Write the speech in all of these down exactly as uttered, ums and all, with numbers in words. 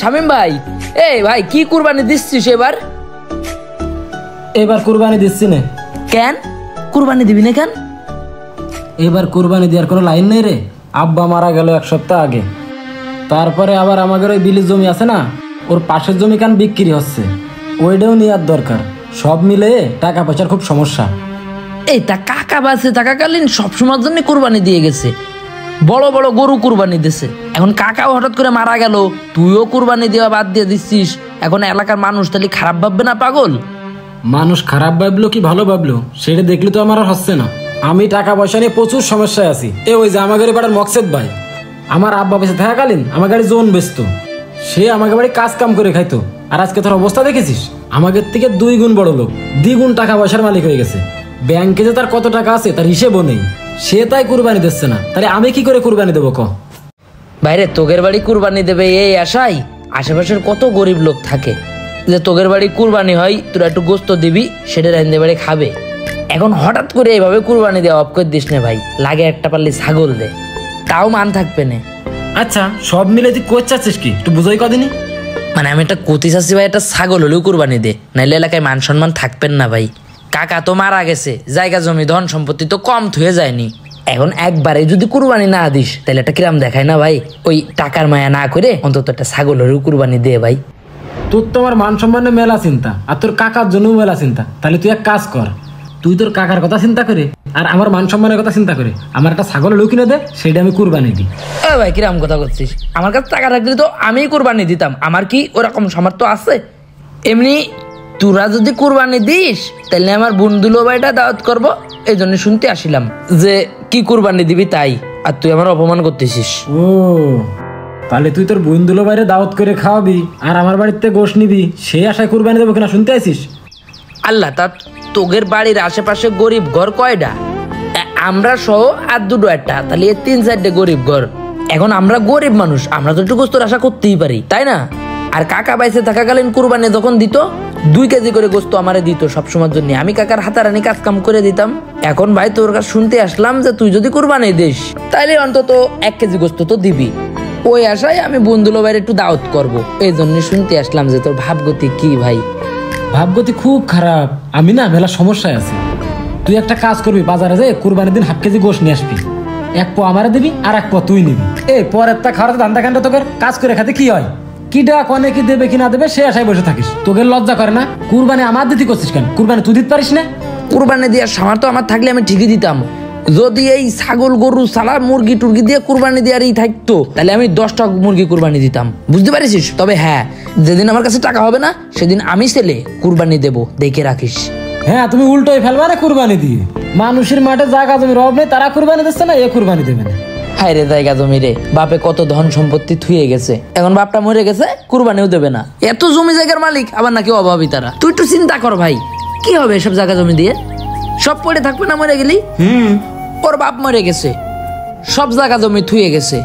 शामीम भाई ए भाई की कुरबानी दिच्छिस एबार এবার কুরবানি দিচ্ছি না কেন কুরবানি দিবি না কেন এবার কুরবানি দেওয়ার কোনো লাইন নাই রে আব্বা মারা গেল এক সপ্তাহ আগে তারপরে আবার আমাদের ওই বিলি জমি আছে না ওর পাশের জমি কান বিক্রি হচ্ছে ওইটাও নিয়ার দরকার সব মিলে টাকা পয়সার খুব সমস্যা এই তা কাকা বাসে টাকাকালীন সব সময়ের জন্য কুরবানি দিয়ে গেছে বড় বড় গরু কুরবানি দিছে এখন কাকাও হঠাৎ করে মারা গেল তুইও কুরবানি দেওয়া বাদ দিয়ে দিছিস এখন এলাকার মানুষ তাহলে খারাপ ভাববে না পাগল মানুষ খারাপ ভাবলো কি ভালো ভাবলো সেটা দেখলে তো আমার আর হচ্ছে না আমি টাকা পয়সা নিয়ে প্রচুর সমস্যায় আছি এ ওই যে আমার গাড়ি পাড়ার মকসেদ ভাই আমার আব্বা বেঁচে থাকাকালীন আমার গাড়ি জোন বেচতো সে আমাকে বাড়ি কাজ কাম করে খাইতো আর আজকে তোর অবস্থা দেখেছিস আমাদের থেকে দুই গুণ বড় লোক দ্বিগুণ টাকা পয়সার মালিক হয়ে গেছে ব্যাংকে যে তার কত টাকা আছে তার হিসেবও নেই সে তাই কুরবানি দিচ্ছে না তাহলে আমি কি করে কুরবানি দেবো ক বাইরে তোগের বাড়ি কুরবানি দেবে এই আশায় আশেপাশের কত গরিব লোক থাকে যে তোগের বাড়ি কুরবানি হয় তোরা একটু গোস্ত দিবি সেটা রাইন্দে বাড়ি খাবে এখন হঠাৎ করে এইভাবে কুরবানি দেওয়া অফ করে দিস না ভাই লাগে একটা পারলে ছাগল দে তাও মান থাকবে না আচ্ছা সব মিলে তুই কোচ চাচ্ছিস কি একটু বুঝাই কদিনি মানে আমি একটা কোতি চাচ্ছি ভাই একটা ছাগল হলেও কুরবানি দে নাইলে এলাকায় মান সম্মান থাকবেন না ভাই কাকা তো মারা গেছে জায়গা জমি ধন সম্পত্তি তো কম থুয়ে যায়নি এখন একবারে যদি কুরবানি না দিস তাহলে একটা কিরাম দেখায় না ভাই ওই টাকার মায়া না করে অন্তত একটা ছাগল হলেও কুরবানি দে ভাই তোর তো আমার মান সম্মানে মেলা চিন্তা আর তোর কাকার জন্য মেলা চিন্তা তাহলে তুই এক কাজ কর তুই তোর কাকার কথা চিন্তা করে আর আমার মান সম্মানের কথা চিন্তা করে আমার একটা ছাগল হলেও কিনে দে সেটা আমি কুরবানি দিই এ ভাই কিরাম কথা করছিস আমার কাছে টাকা রাখলে তো আমিই কুরবানি দিতাম আমার কি ওরকম সামর্থ্য আছে এমনি তোরা যদি কুরবানি দিস তাহলে আমার বন্ধুলো ভাইটা দাওয়াত করবো এই জন্য শুনতে আসিলাম যে কি কুরবানি দিবি তাই আর তুই আমার অপমান করতেছিস ও তাহলে তুই তোর বন্ধুলো ভাইরে দাওয়াত করে খাওয়াবি আর আমার বাড়িতে গোশ নিবি সেই আশায় কুরবানি দেবো কিনা শুনতে আসিস আল্লাহ তা তোগের বাড়ির আশেপাশে গরিব ঘর কয়টা আমরা সহ আর দুটো একটা তাহলে এর তিন চারটে গরিব ঘর এখন আমরা গরিব মানুষ আমরা তো একটু গোস্তর আশা করতেই পারি তাই না আর কাকা বাইসে থাকাকালীন কুরবানি যখন দিত দুই কেজি করে গোস্ত আমারে দিত সবসময়ের জন্য আমি কাকার হাতারানি কাজ কাম করে দিতাম এখন ভাই তোর কাছে শুনতে আসলাম যে তুই যদি কুরবানি দিস তাহলে অন্তত এক কেজি গোস্ত তো দিবি ওই আশায় আমি বন্ধুলো ভাইয়ের একটু দাওয়াত করবো এই জন্য শুনতে আসলাম যে তোর ভাবগতি কি ভাই ভাবগতি খুব খারাপ আমি না মেলা সমস্যায় আছি তুই একটা কাজ করবি বাজারে যে কুরবানির দিন হাফ কেজি গোস্ত নিয়ে আসবি এক পো আমারে দিবি আর এক পো তুই নিবি এ পরের তা খাওয়ার ধান্দা খান্ডা তোকে কাজ করে খাতে কি হয় কিটা কনে কি দেবে কি না দেবে সে আশায় বসে থাকিস তোকে লজ্জা করে না কুরবানি আমার দিতে করছিস কেন কুরবানি তুই দিতে পারিস না কুরবানি দেওয়ার সামর্থ্য আমার থাকলে আমি ঠিকই দিতাম যদি এই ছাগল গরু সালা মুরগি টুরগি দিয়ে কুরবানি দেওয়ারই থাকতো তাহলে আমি দশটা মুরগি কুরবানি দিতাম বুঝতে পারিস তবে হ্যাঁ যেদিন আমার কাছে টাকা হবে না সেদিন আমি ছেলে কুরবানি দেব দেখে রাখিস হ্যাঁ তুমি উল্টোই ফেলবা না কুরবানি দিয়ে মানুষের মাঠে জায়গা জমির অভাব নেই তারা কুরবানি দিচ্ছে না এ কুরবানি দেবে না হায় রে জায়গা জমি রে বাপে কত ধন সম্পত্তি থুয়ে গেছে এখন বাপটা মরে গেছে কুরবানিও দেবে না এত জমি জায়গার মালিক আবার নাকি অভাবী তারা তুই একটু চিন্তা কর ভাই কি হবে এসব জায়গা জমি দিয়ে সব পড়ে থাকবে না মরে গেলি হুম ওর বাপ মরে গেছে সব জায়গা জমি থুয়ে গেছে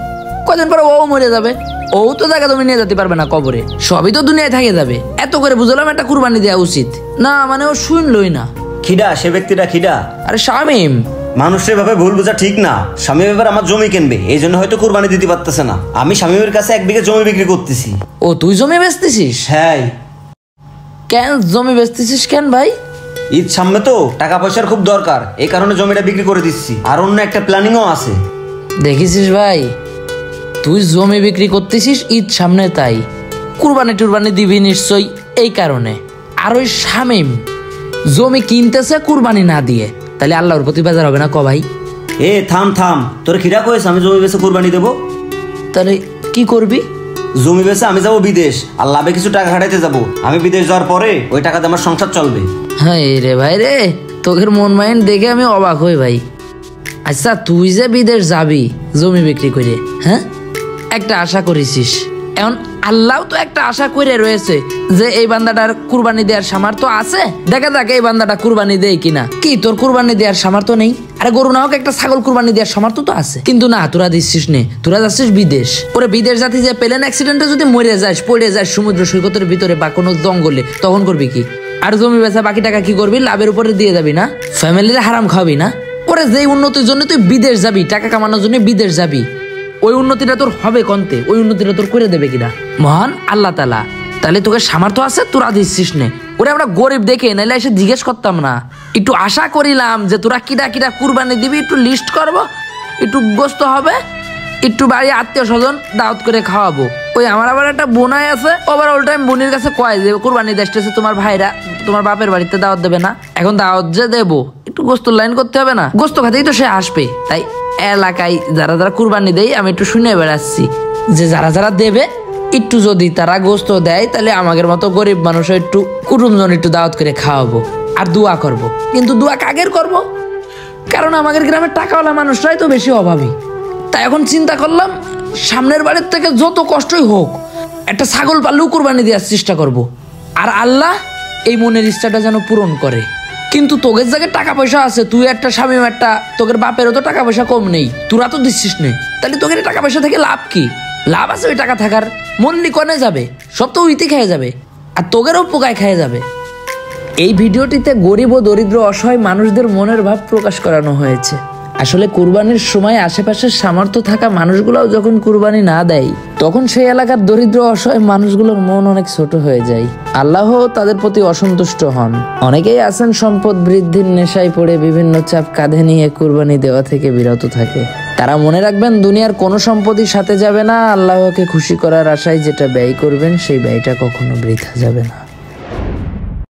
কদিন পরে ও মরে যাবে ও তো জায়গা জমি নিয়ে যেতে পারবে না কবরে সবই তো দুনিয়ায় থেকে যাবে এত করে বুঝলাম একটা কুরবানি দেওয়া উচিত না মানে ও শুনলই না খিদা সে ব্যক্তিটা খিদা আরে শামিম মানুষের ভাবে ভুল বোঝা ঠিক না শামিম এবার আমার জমি কিনবে এই জন্য হয়তো কুরবানি দিতে পারতেছে না আমি শামিমের কাছে এক বিঘা জমি বিক্রি করতেছি ও তুই জমি বেচতেছিস হ্যাঁ কেন জমি বেচতেছিস কেন ভাই ঈদ সামনে তো টাকা পয়সার খুব দরকার এই কারণে জমিটা বিক্রি করে দিচ্ছি আর অন্য একটা প্ল্যানিংও আছে দেখেছিস ভাই তুই জমি বিক্রি করতেছিস ঈদ সামনে তাই কুরবানি টুরবানি দিবি নিশ্চয়ই এই কারণে আর ওই শামিম জমি কিনতেছে কুরবানি না দিয়ে তাহলে আল্লাহর প্রতি বাজার হবে না ক ভাই এ থাম থাম তোর খিরা কইস আমি জমি বেচে কুরবানি দেবো তাহলে কি করবি জমি বেচে আমি যাবো বিদেশ আর লাভে কিছু টাকা হারাইতে যাবো আমি বিদেশ যাওয়ার পরে ওই টাকাতে আমার সংসার চলবে হ্যাঁ রে ভাই রে তোর মন মাইন্ড দেখে আমি অবাক হই ভাই আচ্ছা তুই যে বিদেশ যাবি জমি বিক্রি করে হ্যাঁ একটা আশা করেছিস এখন আল্লাহ তো একটা আশা করে রয়েছে যে এই বান্দাটার কুরবানি দেওয়ার সামর্থ্য আছে দেখা যাক এই বান্দাটা কুরবানি দেয় কিনা কি তোর কুরবানি দেওয়ার সামর্থ্য নেই আরে গরু না হোক একটা ছাগল কুরবানি দেওয়ার সামর্থ্য তো আছে কিন্তু না তোরা দিচ্ছিস নে তোরা যাচ্ছিস বিদেশ ওরা বিদেশ যাতে যে প্লেন অ্যাক্সিডেন্টে যদি মরে যাস পড়ে যাস সমুদ্র সৈকতের ভিতরে বা কোনো জঙ্গলে তখন করবি কি আর জমি বেচা বাকি টাকা কি করবি লাভের উপরে দিয়ে যাবি না ফ্যামিলির হারাম খাবি না ওরা যেই উন্নতির জন্য তুই বিদেশ যাবি টাকা কামানোর জন্য বিদেশ যাবি ওই উন্নতিটা তোর হবে কন্তে, ওই উন্নতিটা তোর করে দেবে কিনা মহান আল্লাহ তাআলা। তাহলে তোকে সামর্থ্য আছে, তোরা দিচ্ছিস নে। ওরে আমরা গরিব দেখে নাইলে এসে জিজ্ঞেস করতাম না। একটু আশা করিলাম যে তোরা কিডা কিডা কুরবানি দিবি, একটু লিস্ট করবো, একটু গোস্ত হবে, একটু বাড়ি আত্মীয় স্বজন দাওয়াত করে খাওয়াবো। ওই আমার আবার একটা বোনাই আছে, আবার অল টাইম বোনের কাছে কয় যে কুরবানি দেশতেছে তোমার ভাইরা, তোমার বাপের বাড়িতে দাওয়াত দেবে না, এখন দাওয়াত যে দেবো একটু গোস্ত লাইন করতে হবে না, গোস্ত খাতেই তো সে আসবে। তাই এলাকায় যারা যারা কুরবানি দেয় আমি একটু শুনে বেড়াচ্ছি যে যারা যারা দেবে একটু যদি তারা গোস্ত দেয় তাহলে আমাদের মতো গরিব মানুষের একটু কুটুমজন একটু দাওয়াত করে খাওয়াবো আর দোয়া করব। কিন্তু দোয়া কাগের করব, কারণ আমাদের গ্রামের টাকাওয়ালা মানুষরাই তো বেশি অভাবী। তাই এখন চিন্তা করলাম সামনের বাড়ির থেকে যত কষ্টই হোক একটা ছাগল পাললেও কুরবানি দেওয়ার চেষ্টা করব। আর আল্লাহ এই মনের ইচ্ছাটা যেন পূরণ করে। কিন্তু তোগের জায়গায় টাকা পয়সা আছে, তুই একটা স্বামী একটা, তোগের বাপেরও তো টাকা পয়সা কম নেই, তোরা তো দিচ্ছিস নেই, তাহলে তোদের টাকা পয়সা থেকে লাভ কি? লাভ আছে ওই টাকা থাকার, মনলি কনে যাবে, সব তো উইতে খেয়ে যাবে আর তোগেরও পোকায় খেয়ে যাবে। এই ভিডিওটিতে গরিব ও দরিদ্র অসহায় মানুষদের মনের ভাব প্রকাশ করানো হয়েছে। আসলে কুরবানির সময় আশেপাশের সামর্থ্য থাকা মানুষগুলোও যখন কুরবানি না দেয় তখন সেই এলাকার দরিদ্র অসহায় মানুষগুলোর মন অনেক ছোট হয়ে যায়, আল্লাহ তাদের প্রতি অসন্তুষ্ট হন। অনেকেই আছেন সম্পদ বৃদ্ধির নেশায় পড়ে বিভিন্ন চাপ কাঁধে নিয়ে কুরবানি দেওয়া থেকে বিরত থাকে। তারা মনে রাখবেন দুনিয়ার কোনো সম্পদই সাথে যাবে না, আল্লাহকে খুশি করার আশায় যেটা ব্যয় করবেন সেই ব্যয়টা কখনো বৃথা যাবে না।